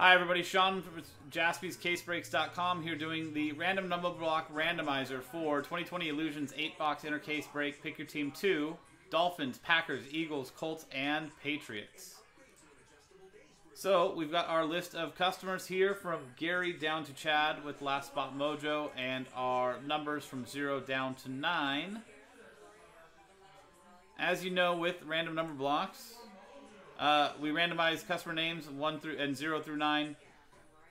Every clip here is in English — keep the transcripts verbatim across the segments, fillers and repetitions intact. Hi everybody, Sean from Jaspys Case Breaks dot com here doing the Random Number Block Randomizer for twenty twenty Illusions eight box Inner Case Break. Pick your team two, Dolphins, Packers, Eagles, Colts, and Patriots. So we've got our list of customers here from Gary down to Chad with Last Spot Mojo and our numbers from zero down to nine. As you know, with Random Number Blocks, Uh, we randomize customer names one through and zero through nine.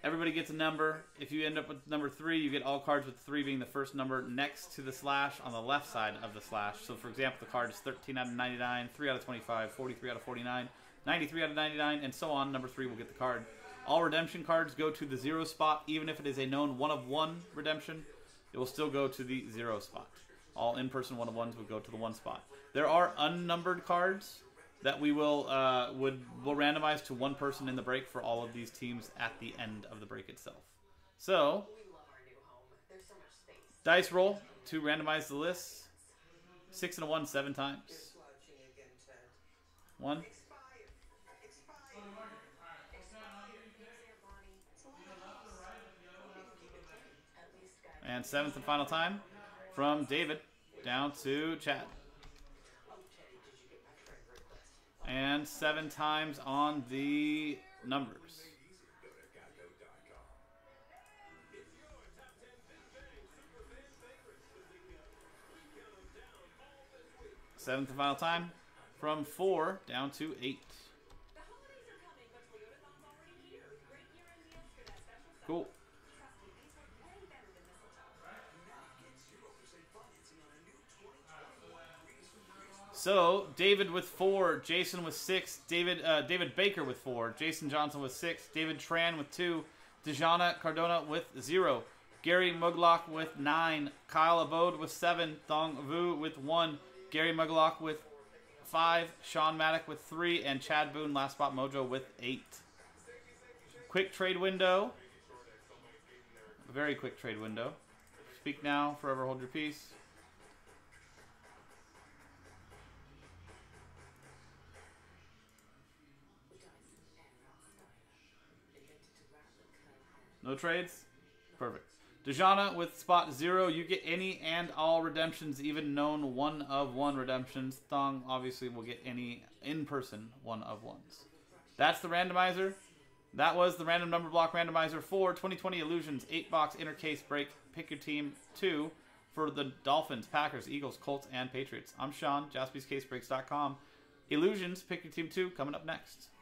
Everybody gets a number. If you end up with number three, you get all cards with three being the first number next to the slash on the left side of the slash. So, for example, the card is thirteen out of ninety-nine, three out of twenty-five, forty-three out of forty-nine, ninety-three out of ninety-nine, and so on. Number three will get the card. All redemption cards go to the zero spot. Even if it is a known one of one redemption, it will still go to the zero spot. All in-person one of ones will go to the one spot. There are unnumbered cards that we will uh, would will randomize to one person in the break for all of these teams at the end of the break itself. So, dice roll to randomize the list. Six and a one, seven times. One. And seventh and final time from David down to Chad. And seven times on the numbers. Seventh and final time from four down to eight. Cool. So, David with four, Jason with six, David uh, David Baker with four, Jason Johnson with six, David Tran with two, Dejana Cardona with zero, Gary Muglock with nine, Kyle Abode with seven, Thong Vu with one, Gary Muglock with five, Sean Maddock with three, and Chad Boone, Last Spot Mojo, with eight. Quick trade window. Very quick trade window. Speak now, forever hold your peace. No trades? Perfect. Dejana with spot zero. You get any and all redemptions, even known one of one redemptions. Thong obviously will get any in-person one of ones. That's the randomizer. That was the Random Number Block Randomizer for twenty twenty Illusions eight box Inner Case Break. Pick your team two for the Dolphins, Packers, Eagles, Colts, and Patriots. I'm Sean, Jaspys Case Breaks dot com. Illusions, Pick Your Team two, coming up next.